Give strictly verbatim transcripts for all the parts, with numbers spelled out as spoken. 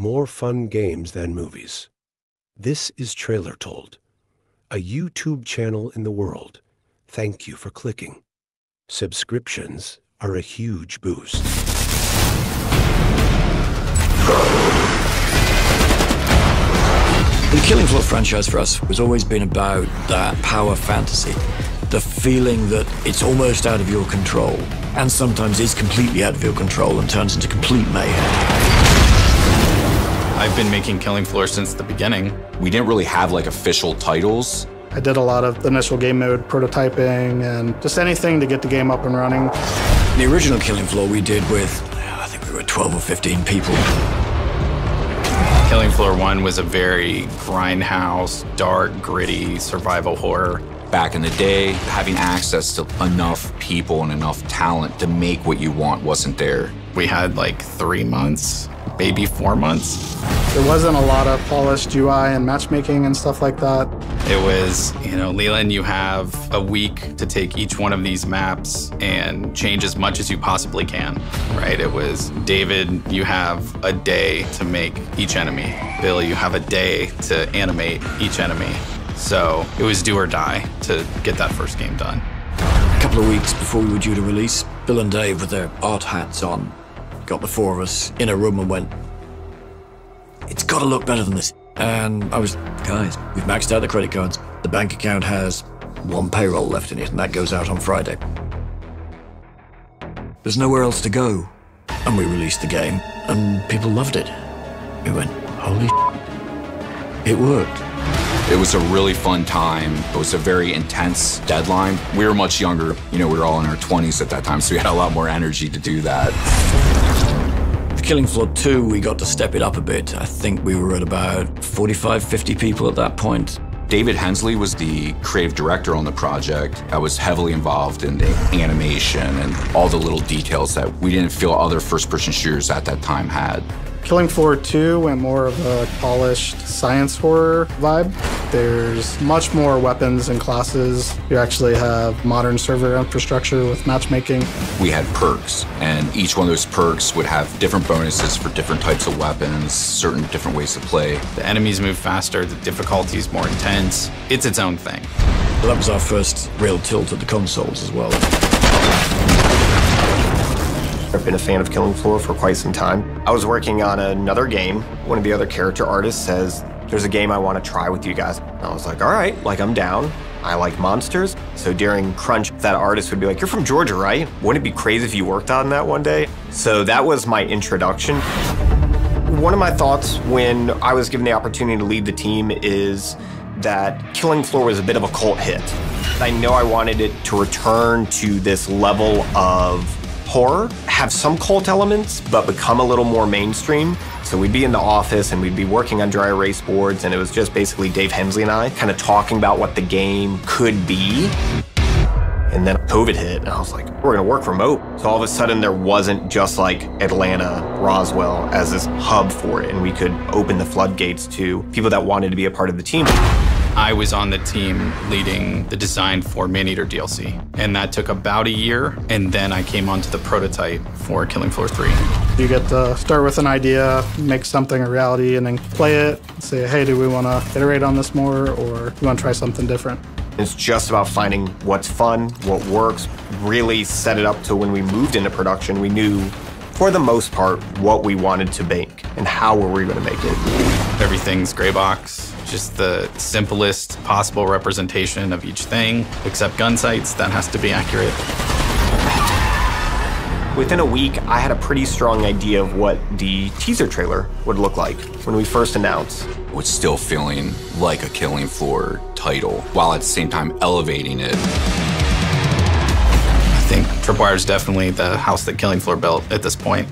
more fun games than movies. This is Trailer Told, a YouTube channel in the world. Thank you for clicking. Subscriptions are a huge boost. The Killing Floor franchise for us has always been about that power fantasy, the feeling that it's almost out of your control, and sometimes is completely out of your control and turns into complete mayhem. I've been making Killing Floor since the beginning. We didn't really have like official titles. I did a lot of initial game mode prototyping and just anything to get the game up and running. The original Killing Floor we did with, I think we were twelve or fifteen people. Killing Floor one was a very grindhouse, dark, gritty survival horror. Back in the day, having access to enough people and enough talent to make what you want wasn't there. We had like three months, maybe four months. There wasn't a lot of polished U I and matchmaking and stuff like that. It was, you know, Leland, you have a week to take each one of these maps and change as much as you possibly can, right? It was, David, you have a day to make each enemy. Bill, you have a day to animate each enemy. So it was do or die to get that first game done. A couple of weeks before we were due to release, Bill and Dave with their art hats on got the four of us in a room and went, "It's got to look better than this." And I was, "Guys, we've maxed out the credit cards. The bank account has one payroll left in it, and that goes out on Friday. There's nowhere else to go." And we released the game, and people loved it. We went, "Holy shit, it worked." It was a really fun time. It was a very intense deadline. We were much younger. You know, we were all in our twenties at that time, so we had a lot more energy to do that. With Killing Floor two, we got to step it up a bit. I think we were at about forty-five, fifty people at that point. David Hensley was the creative director on the project. I was heavily involved in the animation and all the little details that we didn't feel other first-person shooters at that time had. Killing Floor two went more of a polished science horror vibe. There's much more weapons and classes. You actually have modern server infrastructure with matchmaking. We had perks, and each one of those perks would have different bonuses for different types of weapons, certain different ways to play. The enemies move faster, the difficulty is more intense. It's its own thing. Well, that was our first real tilt at the consoles as well. I've been a fan of Killing Floor for quite some time. I was working on another game. One of the other character artists says, "There's a game I want to try with you guys." And I was like, all right, like I'm down. I like monsters. So during crunch, that artist would be like, "You're from Georgia, right? Wouldn't it be crazy if you worked on that one day?" So that was my introduction. One of my thoughts when I was given the opportunity to lead the team is that Killing Floor was a bit of a cult hit. I know I wanted it to return to this level of horror, have some cult elements, but become a little more mainstream. So we'd be in the office and we'd be working on dry erase boards, and it was just basically Dave Hensley and I kind of talking about what the game could be. And then COVID hit, and I was like, we're gonna work remote. So all of a sudden there wasn't just like Atlanta, Roswell as this hub for it, and we could open the floodgates to people that wanted to be a part of the team. I was on the team leading the design for Maneater D L C, and that took about a year, and then I came onto the prototype for Killing Floor three. You get to start with an idea, make something a reality, and then play it, say, hey, do we want to iterate on this more, or do we want to try something different? It's just about finding what's fun, what works, really set it up to when we moved into production, we knew for the most part what we wanted to make and how were we going to make it. Everything's gray box. Just the simplest possible representation of each thing, except gun sights, that has to be accurate. Within a week, I had a pretty strong idea of what the teaser trailer would look like when we first announced. It was still feeling like a Killing Floor title, while at the same time elevating it. I think Tripwire is definitely the house that Killing Floor built at this point.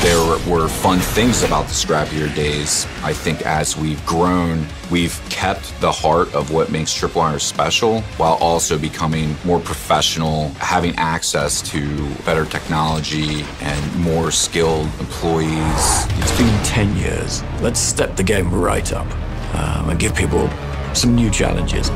There were fun things about the scrappier days. I think as we've grown, we've kept the heart of what makes Tripwire special, while also becoming more professional, having access to better technology and more skilled employees. It's been ten years. Let's step the game right up um, and give people some new challenges.